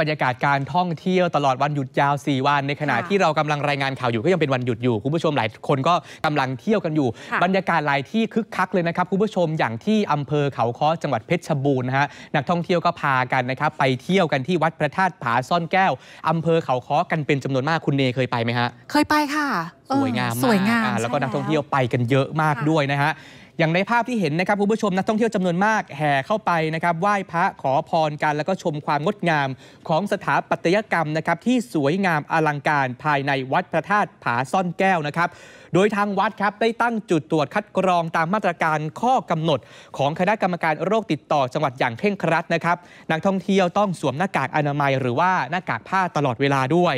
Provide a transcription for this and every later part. บรรยากาศการท่องเที่ยวตลอดวันหยุดยาว4วันในขณะที่เรากำลังรายงานข่าวอยู่ก็ยังเป็นวันหยุดอยู่คุณผู้ชมหลายคนก็กำลังเที่ยวกันอยู่บรรยากาศหลายที่คึกคักเลยนะครับคุณผู้ชมอย่างที่อำเภอเขาค้อจังหวัดเพชรบูรณ์นะฮะนักท่องเที่ยวก็พากันนะครับไปเที่ยวกันที่วัดพระธาตุผาซ่อนแก้วอำเภอเขาค้อกันเป็นจำนวนมากคุณเนยเคยไปไหมฮะเคยไปค่ะสวยงามมากแล้วก็นักท่องเที่ยวไปกันเยอะมากด้วยนะฮะอย่างในภาพที่เห็นนะครับคุณผู้ชมนักท่องเที่ยวจำนวนมากแห่เข้าไปนะครับไหว้พระขอพรกันแล้วก็ชมความงดงามของสถาปัตยกรรมนะครับที่สวยงามอลังการภายในวัดพระธาตุผาซ่อนแก้วนะครับโดยทางวัดครับได้ตั้งจุดตรวจคัดกรองตามมาตรการข้อกำหนดของคณะกรรมการโรคติดต่อจังหวัดอย่างเคร่งครัดนะครับนักท่องเที่ยวต้องสวมหน้ากากอนามัยหรือว่าหน้ากากผ้าตลอดเวลาด้วย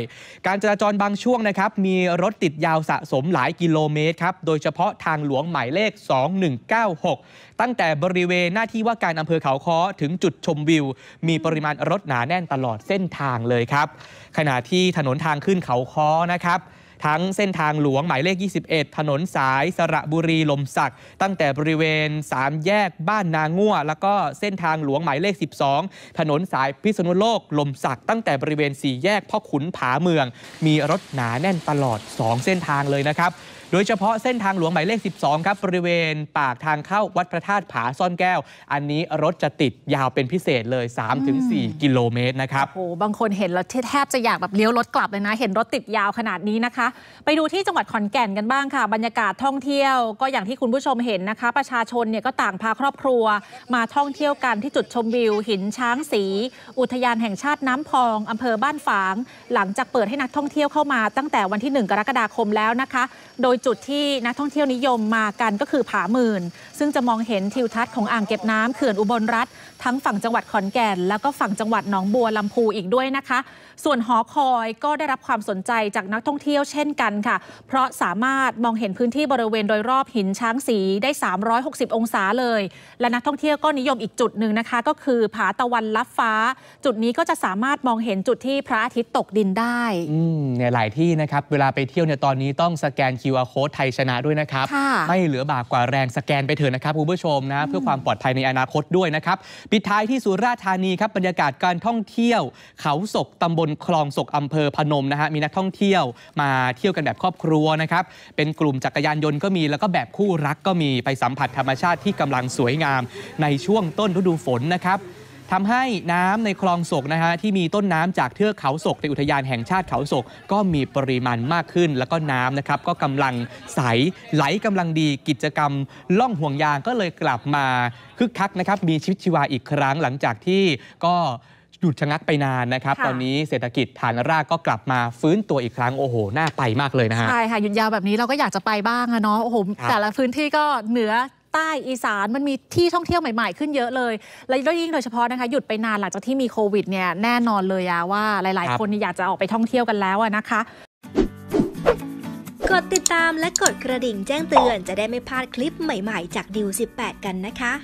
การจราจรบางช่วงนะครับมีรถติดยาวสะสมหลายกิโลเมตรครับโดยเฉพาะทางหลวงหมายเลข2196ตั้งแต่บริเวณหน้าที่ว่าการอำเภอเขาค้อถึงจุดชมวิวมีปริมาณรถหนาแน่นตลอดเส้นทางเลยครับขณะที่ถนนทางขึ้นเขาค้อนะครับทั้งเส้นทางหลวงหมายเลข21ถนนสายสระบุรีลมสักตั้งแต่บริเวณ3แยกบ้านนางั่วแล้วก็เส้นทางหลวงหมายเลข12ถนนสายพิษณุโลกลมสักตั้งแต่บริเวณ4แยกพ่อขุนผาเมืองมีรถหนาแน่นตลอด2เส้นทางเลยนะครับโดยเฉพาะเส้นทางหลวงหมายเลข12ครับบริเวณปากทางเข้าวัดพระธาตุผาซ่อนแก้วอันนี้รถจะติดยาวเป็นพิเศษเลย 3-4 กิโลเมตรนะครับโอ้บางคนเห็นแล้วแทบจะอยากแบบเลี้ยวรถกลับเลยนะเห็นรถติดยาวขนาดนี้นะคะไปดูที่จังหวัดขอนแก่นกันบ้างค่ะบรรยากาศท่องเที่ยวก็อย่างที่คุณผู้ชมเห็นนะคะประชาชนเนี่ยก็ต่างพาครอบครัวมาท่องเที่ยวกันที่จุดชมวิวหินช้างศรีอุทยานแห่งชาติน้ำพองอำเภอบ้านฝางหลังจากเปิดให้นักท่องเที่ยวเข้ามาตั้งแต่วันที่1กรกฎาคมแล้วนะคะโดยจุดที่นักท่องเที่ยวนิยมมากันก็คือผาหมื่นซึ่งจะมองเห็นทิวทัศน์ของอ่างเก็บน้ำเขื่อนอุบลรัตน์ทั้งฝั่งจังหวัดขอนแก่นแล้วก็ฝั่งจังหวัดหนองบัวลำพูอีกด้วยนะคะส่วนหอคอยก็ได้รับความสนใจจากนักท่องเที่ยวเช่นกันค่ะเพราะสามารถมองเห็นพื้นที่บริเวณโดยรอบหินช้างศรีได้360องศาเลยและนักท่องเที่ยวก็นิยมอีกจุดหนึ่งนะคะก็คือผาตะวันลับฟ้าจุดนี้ก็จะสามารถมองเห็นจุดที่พระอาทิตย์ตกดินได้เนี่ยหลายที่นะครับเวลาไปเที่ยวเนี่ยตอนนี้ต้องสแกนคิวโค้ดไทยชนะด้วยนะครับไม่เหลือบากกว่าแรงสแกนไปเถอะนะครับคุณผู้ชมนะเพื่อความปลอดภัยในอนาคตด้วยนะครับปิดท้ายที่สุราษฎร์ธานีครับบรรยากาศการท่องเที่ยวเขาศกตำบลคลองศกอำเภอพนมนะฮะมีนักท่องเที่ยวมาเที่ยวกันแบบครอบครัวนะครับเป็นกลุ่มจักรยานยนต์ก็มีแล้วก็แบบคู่รักก็มีไปสัมผัสธรรมชาติที่กำลังสวยงามในช่วงต้นฤดูฝนนะครับทำให้น้ำในคลองศกนะฮะที่มีต้นน้ำจากเทือกเขาศกในอุทยานแห่งชาติเขาศกก็มีปริมาณมากขึ้นแล้วก็น้ำนะครับก็กำลังใสไหลกำลังดีกิจกรรมล่องห่วงยางก็เลยกลับมาคึกคักนะครับมีชีวิตชีวาอีกครั้งหลังจากที่ก็หยุดชะงักไปนานนะครับตอนนี้เศรษฐกิจฐานรากก็กลับมาฟื้นตัวอีกครั้งโอ้โหน่าไปมากเลยนะฮะใช่ค่ะหยุดยาวแบบนี้เราก็อยากจะไปบ้างนะเนาะโอ้โหแต่ละพื้นที่ก็เหนือใต้อีสานมันมีที่ท่องเที่ยวใหม่ๆขึ้นเยอะเลยและยิ่งโดยเฉพาะนะคะหยุดไปนานหลังจากที่มีโควิดเนี่ยแน่นอนเลยว่าหลายๆคนอยากจะออกไปท่องเที่ยวกันแล้วนะคะกดติดตามและกดกระดิ่งแจ้งเตือนจะได้ไม่พลาดคลิปใหม่ๆจากดิว18กันนะคะ